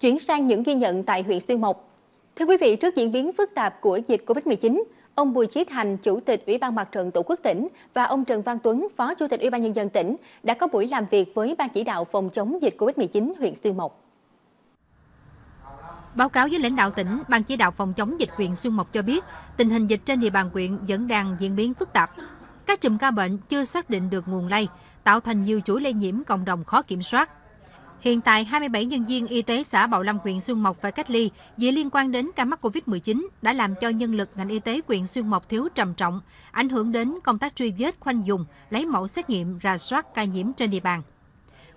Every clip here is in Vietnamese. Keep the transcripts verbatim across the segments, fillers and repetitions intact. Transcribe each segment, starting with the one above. Chuyển sang những ghi nhận tại huyện Xuyên Mộc. Thưa quý vị, trước diễn biến phức tạp của dịch Covid mười chín, ông Bùi Chí Thành, Chủ tịch Ủy ban Mặt trận Tổ quốc tỉnh và ông Trần Văn Tuấn, Phó Chủ tịch Ủy ban Nhân dân tỉnh đã có buổi làm việc với Ban chỉ đạo phòng chống dịch Covid mười chín huyện Xuyên Mộc. Báo cáo với lãnh đạo tỉnh, Ban chỉ đạo phòng chống dịch huyện Xuân Mộc cho biết, tình hình dịch trên địa bàn huyện vẫn đang diễn biến phức tạp. Các chùm ca bệnh chưa xác định được nguồn lây, tạo thành nhiều chuỗi lây nhiễm cộng đồng khó kiểm soát. Hiện tại, hai mươi bảy nhân viên y tế xã Bảo Lâm, huyện Xuân Mộc phải cách ly vì liên quan đến ca mắc Covid mười chín đã làm cho nhân lực ngành y tế huyện Xuân Mộc thiếu trầm trọng, ảnh hưởng đến công tác truy vết, khoanh vùng, lấy mẫu xét nghiệm, rà soát ca nhiễm trên địa bàn.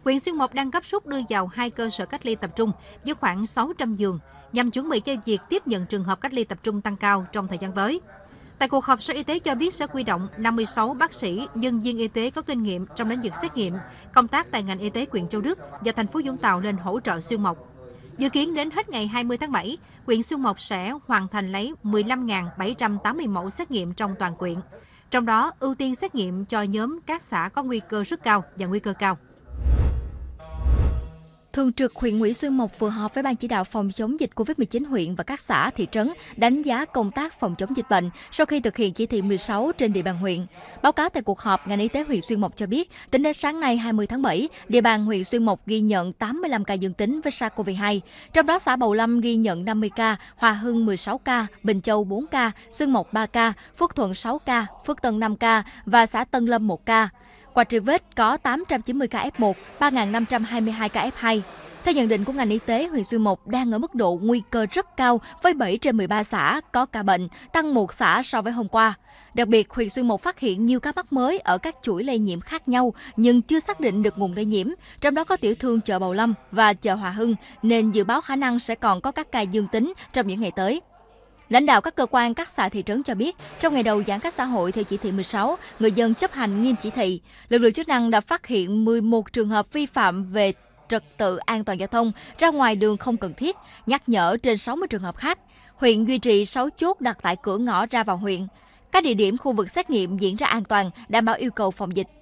Huyện Xuyên Mộc đang gấp rút đưa vào hai cơ sở cách ly tập trung với khoảng sáu trăm giường nhằm chuẩn bị cho việc tiếp nhận trường hợp cách ly tập trung tăng cao trong thời gian tới. Tại cuộc họp, Sở Y tế cho biết sẽ huy động năm mươi sáu bác sĩ, nhân viên y tế có kinh nghiệm trong lĩnh vực xét nghiệm, công tác tại ngành y tế huyện Châu Đức và thành phố Vũng Tàu lên hỗ trợ Xuyên Mộc. Dự kiến đến hết ngày hai mươi tháng bảy, huyện Xuyên Mộc sẽ hoàn thành lấy mười lăm nghìn bảy trăm tám mươi mẫu xét nghiệm trong toàn huyện. Trong đó, ưu tiên xét nghiệm cho nhóm các xã có nguy cơ rất cao và nguy cơ cao. Thường trực huyện ủy Xuyên Mộc vừa họp với Ban chỉ đạo phòng chống dịch Covid mười chín huyện và các xã, thị trấn đánh giá công tác phòng chống dịch bệnh sau khi thực hiện chỉ thị mười sáu trên địa bàn huyện. Báo cáo tại cuộc họp, ngành y tế huyện Xuyên Mộc cho biết, tính đến sáng nay hai mươi tháng bảy, địa bàn huyện Xuyên Mộc ghi nhận tám mươi lăm ca dương tính với SARS CoV hai. Trong đó, xã Bảo Lâm ghi nhận năm mươi ca, Hòa Hưng mười sáu ca, Bình Châu bốn ca, Xuyên Mộc ba ca, Phước Thuận sáu ca, Phước Tân năm ca và xã Tân Lâm một ca. Qua truy vết có tám trăm chín mươi ca ép một, ba nghìn năm trăm hai mươi hai ca ép hai. Theo nhận định của ngành y tế, huyện Xuyên Mộc đang ở mức độ nguy cơ rất cao với bảy trên mười ba xã có ca bệnh, tăng một xã so với hôm qua. Đặc biệt, huyện Xuyên Mộc phát hiện nhiều ca mắc mới ở các chuỗi lây nhiễm khác nhau nhưng chưa xác định được nguồn lây nhiễm, trong đó có tiểu thương chợ Bảo Lâm và chợ Hòa Hưng, nên dự báo khả năng sẽ còn có các ca dương tính trong những ngày tới. Lãnh đạo các cơ quan, các xã, thị trấn cho biết, trong ngày đầu giãn cách xã hội theo chỉ thị mười sáu, người dân chấp hành nghiêm chỉ thị. Lực lượng chức năng đã phát hiện mười một trường hợp vi phạm về trật tự an toàn giao thông, ra ngoài đường không cần thiết, nhắc nhở trên sáu mươi trường hợp khác. Huyện duy trì sáu chốt đặt tại cửa ngõ ra vào huyện. Các địa điểm khu vực xét nghiệm diễn ra an toàn, đảm bảo yêu cầu phòng dịch.